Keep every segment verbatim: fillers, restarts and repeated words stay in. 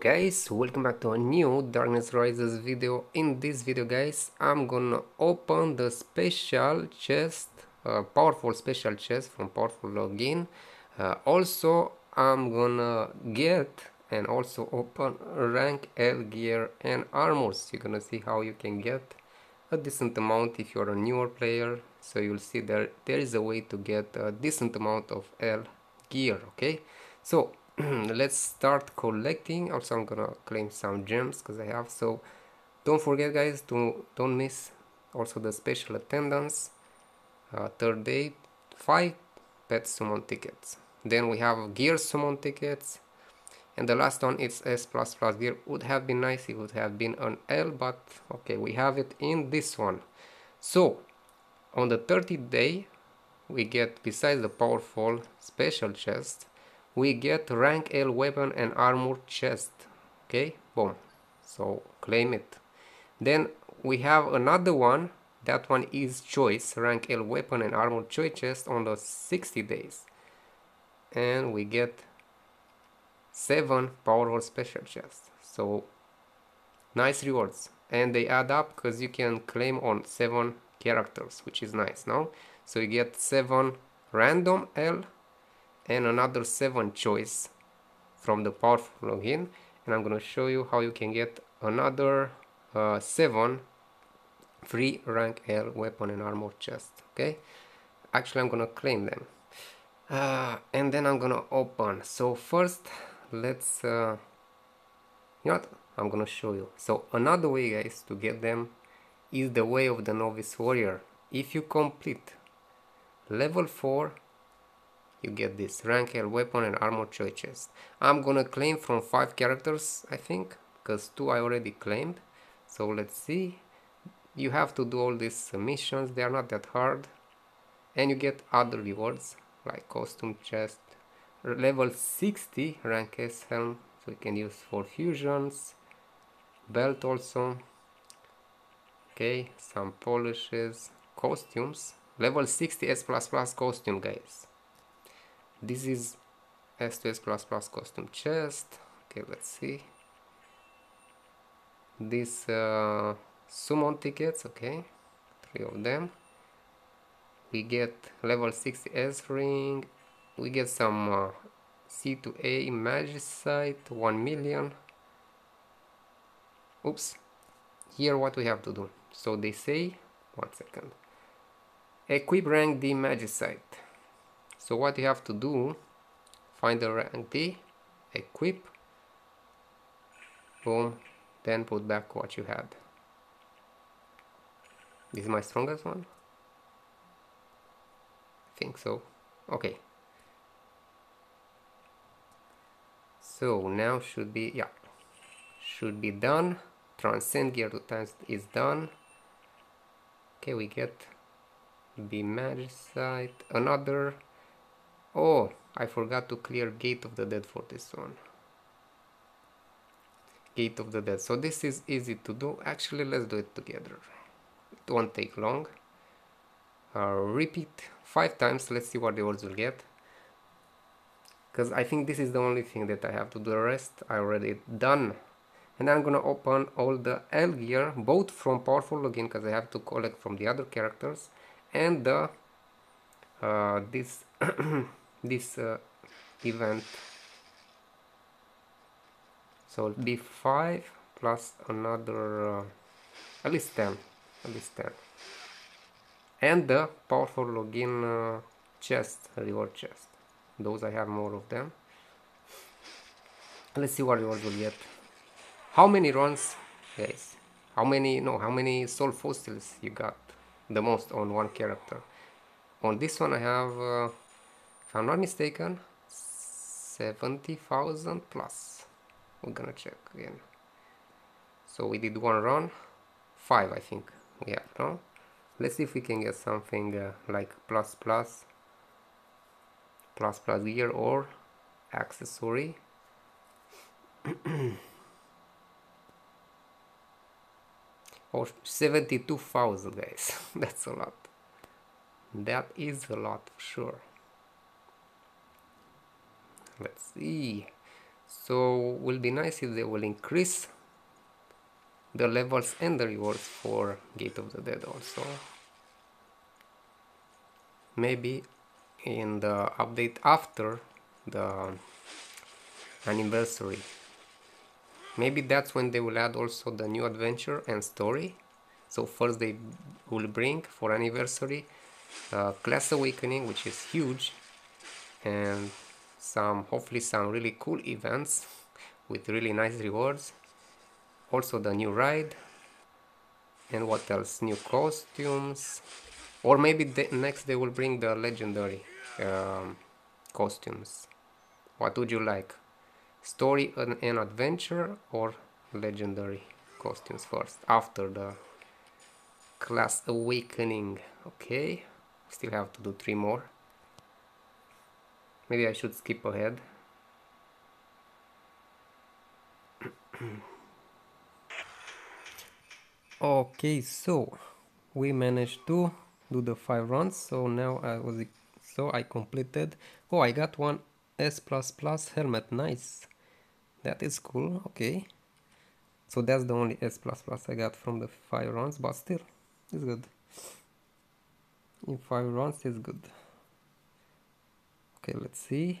Guys, welcome back to a new Darkness Rises video. In this video, guys, I'm gonna open the special chest, uh, powerful special chest from Powerful Login. Uh, also, I'm gonna get and also open rank L gear and armors. You're gonna see how you can get a decent amount if you're a newer player. So you'll see that there is a way to get a decent amount of L gear. Okay, so let's start collecting. Also, I'm gonna claim some gems because I have, so don't forget, guys, to don't miss also the special attendance, uh, third day, five pet summon tickets. Then we have gear summon tickets, and the last one is S plus plus gear. Would have been nice, it would have been an L, but okay, we have it in this one. So on the thirtieth day we get, besides the powerful special chest, we get rank L weapon and armor chest. Okay, boom, so claim it. Then we have another one, that one is choice, rank L weapon and armor choice chest on the sixty days, and we get seven powerful special chests. So nice rewards, and they add up because you can claim on seven characters, which is nice. Now, so you get seven random L and another seven choice from the Powerful Login, and I'm gonna show you how you can get another uh, seven free rank L weapon and armor chest. Okay, actually I'm gonna claim them, uh, and then I'm gonna open. So first let's uh, you know what? I'm gonna show you. So another way, guys, to get them is the Way of the Novice Warrior. If you complete level four, you get this rank L weapon and armor choice chest. I'm gonna claim from five characters, I think, because two I already claimed. So let's see. You have to do all these missions, they are not that hard, and you get other rewards like costume chest, level sixty rank S helm, so you can use for fusions, belt also. Okay, some polishes, costumes, level sixty S plus plus costume, guys. This is S two S plus plus costume chest. Okay, let's see. These uh, summon tickets, okay, three of them. We get level sixty S ring. We get some uh, C two A magicite, one million. Oops. Here what we have to do. So they say, one second, equip rank D magicite. So what you have to do, find the rank D, equip, boom, then put back what you had. This is my strongest one? I think so. Okay. So now should be, yeah, should be done. Transcend gear two times is done. Okay, we get B magicite, another. Oh, I forgot to clear Gate of the Dead for this one. Gate of the Dead. So this is easy to do. Actually, let's do it together. It won't take long. Uh, repeat five times. Let's see what the rewards will get. Because I think this is the only thing that I have to do. The rest I already done. And I'm gonna open all the L gear, both from Powerful Login, because I have to collect from the other characters, and the uh, this this uh, event. So it'll be five plus another, uh, at least ten, at least ten, and the Powerful Login uh, chest, reward chest. Those I have more of them. Let's see what rewards will get. How many runs, guys? How many? No, how many soul fossils you got the most on one character? On this one I have, uh, if I'm not mistaken, seventy thousand plus. We're gonna check again. So we did one run, five I think we have now. Let's see if we can get something uh, like plus plus, plus plus gear or accessory. Or seventy-two thousand, guys. That's a lot. That is a lot for sure. Let's see. So will be nice if they will increase the levels and the rewards for Gate of the Dead also. Maybe in the update after the anniversary. Maybe that's when they will add also the new adventure and story. So first they will bring for anniversary uh, Class Awakening, which is huge, and some, hopefully some really cool events with really nice rewards. Also the new ride, and what else? New costumes, or maybe the next they will bring the legendary um, costumes. What would you like? Story and, and adventure, or legendary costumes first after the Class Awakening? Okay, still have to do three more. Maybe I should skip ahead. Okay, so we managed to do the five runs. So now I was so I completed. Oh, I got one S plus plus helmet. Nice, that is cool. Okay, so that's the only S plus plus I got from the five runs, but still, it's good. In five runs, it's good. Okay, let's see.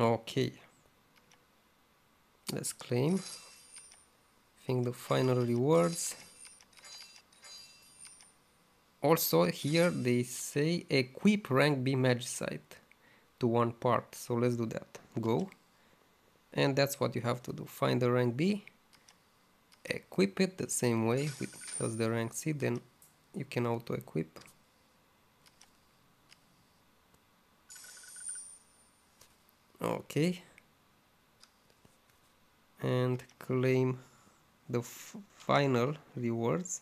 Okay, let's claim. I think the final rewards. Also here they say equip rank B magicite to one part, so let's do that. Go. And that's what you have to do. Find the rank B, equip it the same way with as the rank C, then you can auto equip. Okay, and claim the f final rewards.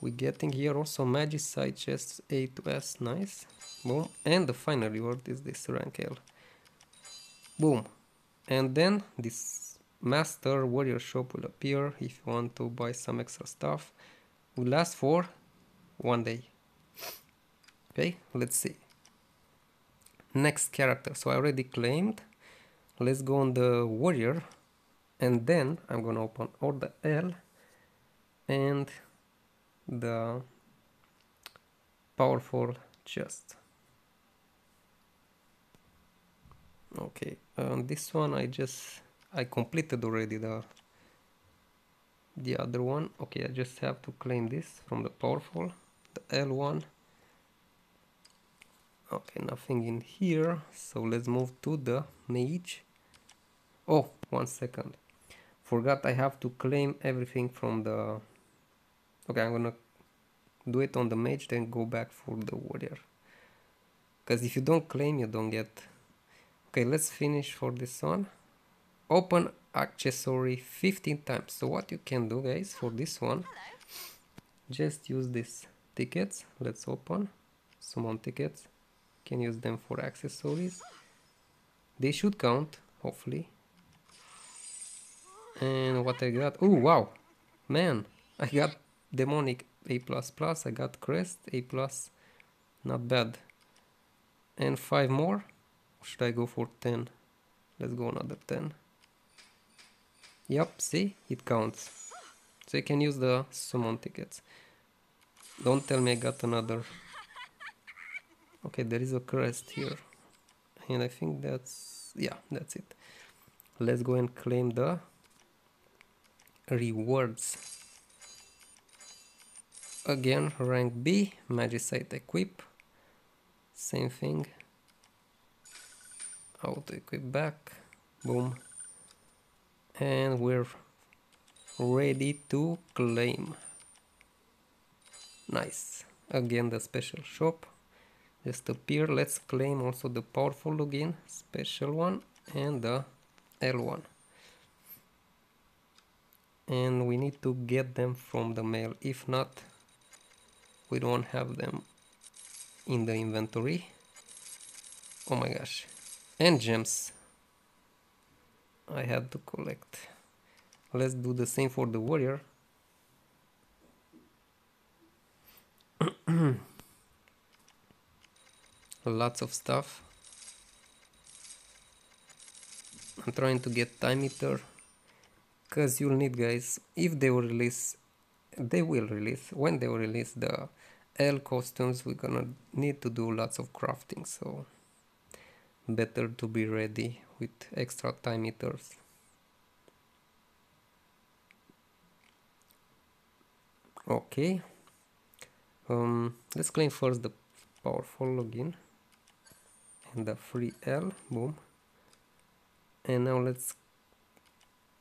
We're getting here also magicite chests A to S, nice. Boom, and the final reward is this rank L. Boom. And then this Master Warrior shop will appear if you want to buy some extra stuff. It will last for one day. Okay, let's see. Next character. So I already claimed. Let's go on the Warrior. And then I'm gonna open all the L and the Powerful chest. Okay, um, this one I just I completed already the the other one. Okay, I just have to claim this from the Powerful, the L one. Okay, nothing in here, so let's move to the Mage. Oh, one second, forgot I have to claim everything from the. Okay, I'm gonna do it on the Mage, then go back for the Warrior. Because if you don't claim, you don't get. Okay, let's finish for this one. Open accessory fifteen times. So what you can do, guys, for this one, just use these tickets. Let's open summon tickets. You can use them for accessories. They should count, hopefully. And what I got? Oh wow, man! I got demonic A plus plus. I got crest A plus. Not bad. And five more. Should I go for ten? Let's go another ten. Yep, see? It counts. So you can use the summon tickets. Don't tell me I got another. Okay, there is a crest here. And I think that's... yeah, that's it. Let's go and claim the rewards. Again, rank B, magicite equip. Same thing. Auto equip back, boom, and we're ready to claim. Nice. Again the special shop just appear. Let's claim also the Powerful Login special one and the L one, and we need to get them from the mail. If not, we don't have them in the inventory. Oh my gosh. And gems I had to collect. Let's do the same for the warrior. Lots of stuff. I'm trying to get time meter, because you'll need, guys, if they will release, they will release, when they will release the L costumes, we're gonna need to do lots of crafting, so better to be ready with extra time meters. Okay, um, let's claim first the powerful login and the free L, boom. And now let's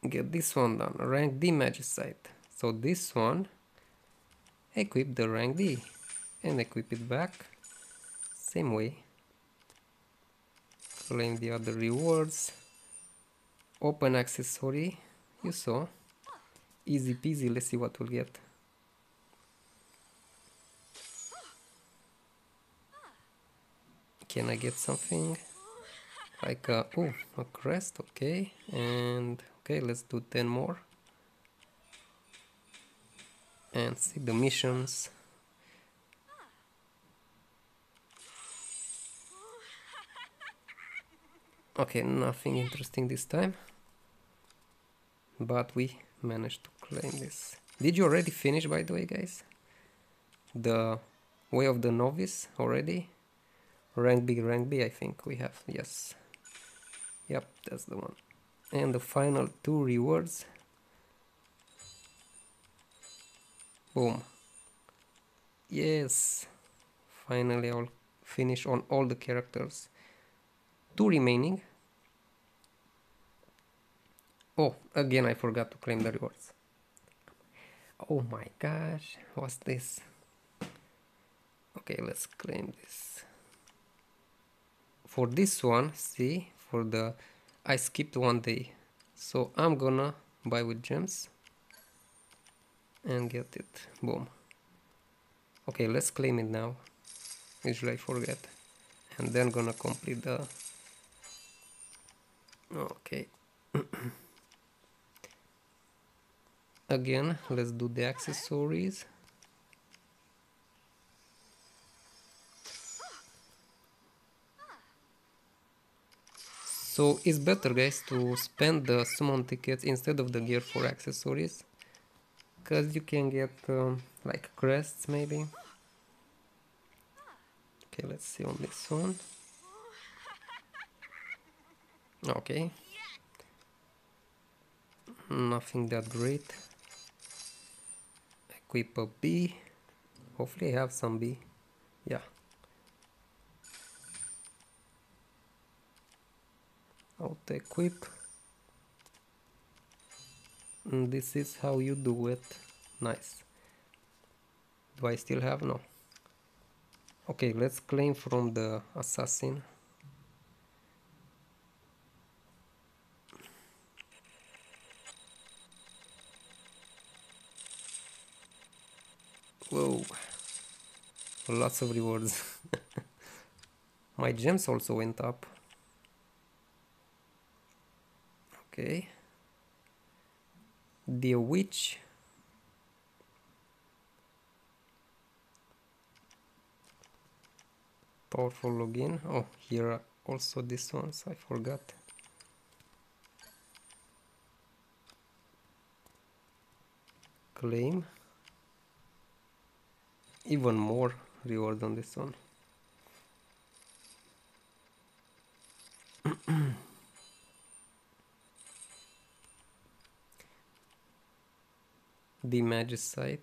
get this one done, rank D magicite. So this one, equip the rank D and equip it back, same way. Claim the other rewards, open accessory, you saw, easy peasy, let's see what we'll get. Can I get something? Like a, oh, a crest, okay, and okay, let's do ten more. And see the missions. Okay, nothing interesting this time, but we managed to claim this. Did you already finish, by the way, guys? The Way of the Novice already? Rank B, rank B, I think we have, yes. Yep, that's the one. And the final two rewards. Boom. Yes. Finally, I'll finish on all the characters. Two remaining. Oh, again I forgot to claim the rewards. Oh my gosh, what's this? Okay, let's claim this. For this one, see, for the, I skipped one day. So I'm gonna buy with gems and get it, boom. Okay, let's claim it now, usually I forget. And then gonna complete the... Okay. Again, let's do the accessories. So it's better, guys, to spend the summon tickets instead of the gear for accessories, because you can get um, like crests maybe. Okay, let's see on this one. Okay, nothing that great. Equip a B, hopefully I have some B, yeah. Auto equip, and this is how you do it, nice. Do I still have? No. Okay, let's claim from the assassin. Whoa, lots of rewards. My gems also went up. Okay, the witch. Powerful login. Oh, here are also these ones, I forgot. Claim. Even more reward on this one. The magicite.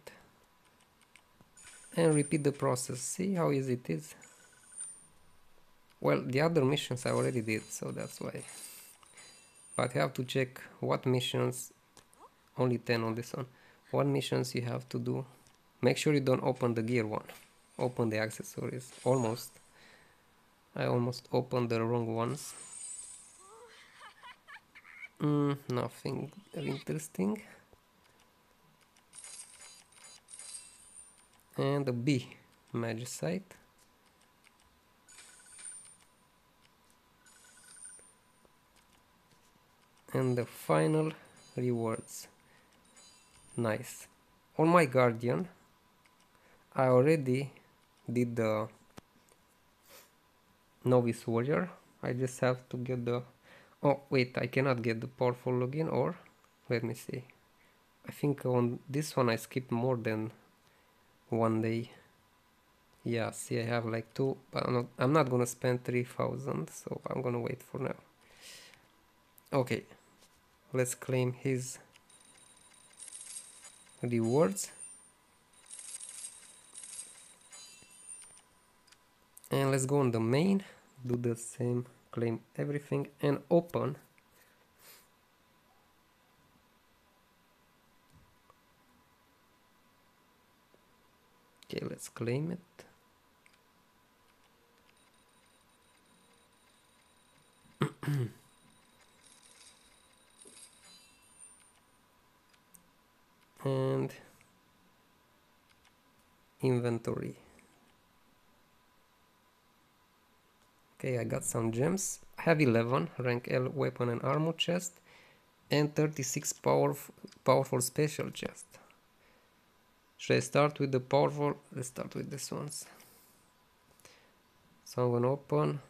And repeat the process. See how easy it is. Well, the other missions I already did, so that's why. But you have to check what missions, only ten on this one, what missions you have to do. Make sure you don't open the gear one, open the accessories, almost. I almost opened the wrong ones. Mm, nothing interesting. And the B, magicite. And the final rewards. Nice. On my guardian, I already did the novice warrior. I just have to get the... Oh, wait, I cannot get the powerful login, or... Let me see. I think on this one I skipped more than one day. Yeah, see, I have like two, but I'm not, I'm not gonna spend three thousand, so I'm gonna wait for now. Okay, let's claim his rewards. And let's go on the main, do the same, claim everything, and open. Okay, let's claim it. And inventory. Okay, I got some gems. I have eleven rank L weapon and armor chest, and thirty-six powerful powerful special chest. Should I start with the powerful? Let's start with these ones. So I'm gonna open.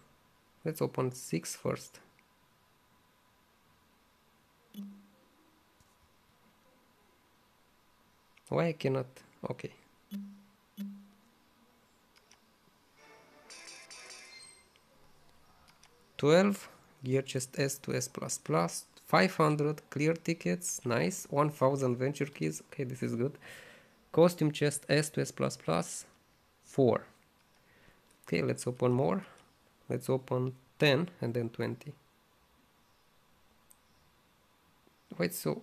Let's open six first. Why I cannot? Okay. twelve, gear chest S to S plus plus, five hundred clear tickets, nice, one thousand venture keys, okay, this is good. Costume chest S to S plus plus, four. Okay, let's open more. Let's open ten and then twenty. Wait, so...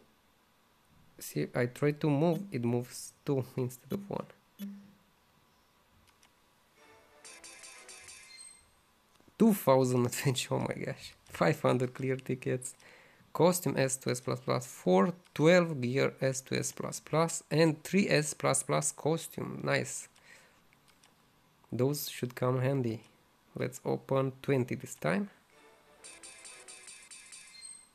See, I try to move, it moves two instead of one. two thousand adventure, oh my gosh. five hundred clear tickets. Costume S to S plus plus, four, twelve gear S to S plus plus, and three S plus plus costume, nice. Those should come handy. Let's open twenty this time.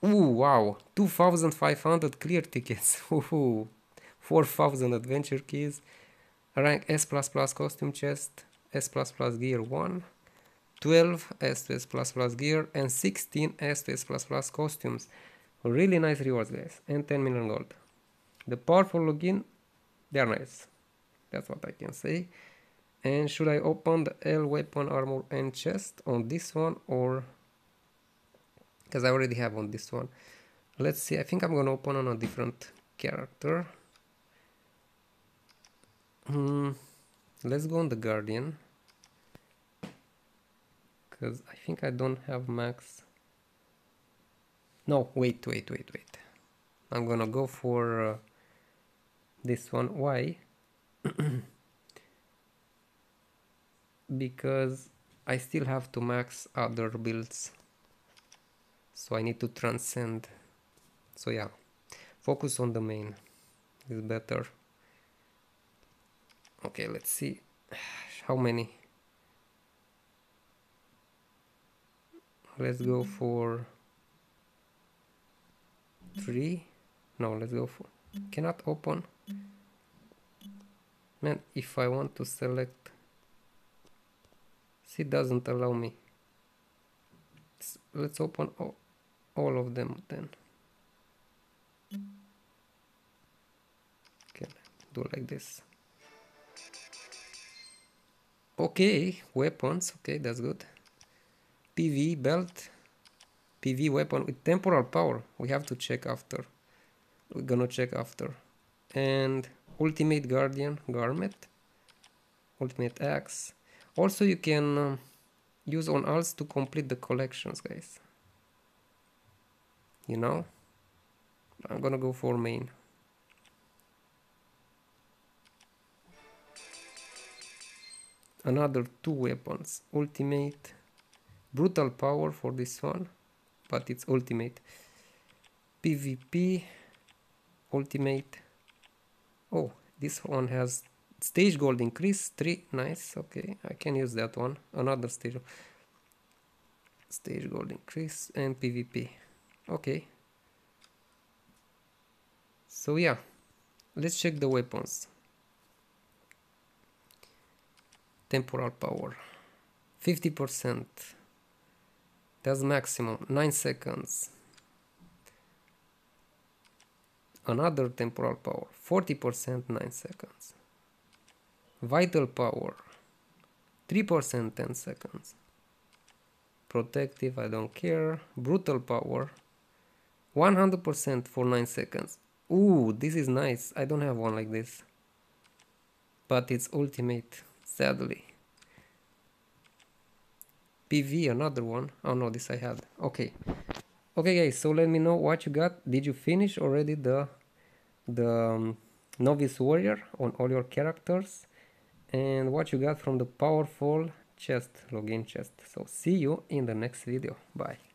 Ooh, wow, two thousand five hundred clear tickets, four thousand adventure keys, rank S plus plus costume chest, S plus plus gear one, twelve S to S plus plus gear, and sixteen S to S plus plus costumes. Really nice rewards, guys, and ten million gold. The powerful login, they are nice, that's what I can say. And should I open the L weapon, armor, and chest on this one, or... because I already have on this one. Let's see, I think I'm gonna open on a different character. Mm, let's go on the Guardian, because I think I don't have max. No, wait, wait, wait, wait. I'm gonna go for uh, this one. Why? Because I still have to max other builds. So I need to transcend. So yeah, focus on the main is better. Okay, let's see how many. Let's go for three. No, let's go for... Cannot open. Man, if I want to select... See, doesn't allow me. Let's open... Oh. All of them then. Can do like this. Okay, weapons, okay, that's good. P V belt, P V weapon with temporal power. We have to check after. We're gonna check after. And ultimate guardian garment, ultimate axe. Also you can um, use on alts to complete the collections, guys. You know, I'm gonna go for main. Another two weapons, ultimate, brutal power for this one, but it's ultimate. P V P, ultimate. Oh, this one has stage gold increase, three, nice, okay, I can use that one. Another stage, stage gold increase and P V P. Okay, so yeah, Let's check the weapons. Temporal power. fifty percent. That's maximum. nine seconds. Another temporal power. forty percent, nine seconds. Vital power. three percent, ten seconds. Protective, I don't care. Brutal power. one hundred percent for nine seconds. Ooh, this is nice. I don't have one like this. But it's ultimate, sadly. P V, another one. Oh no, this I had. Okay. Okay guys, so let me know what you got. Did you finish already the, the um, Novice Warrior on all your characters? And what you got from the powerful chest, login chest. So see you in the next video. Bye.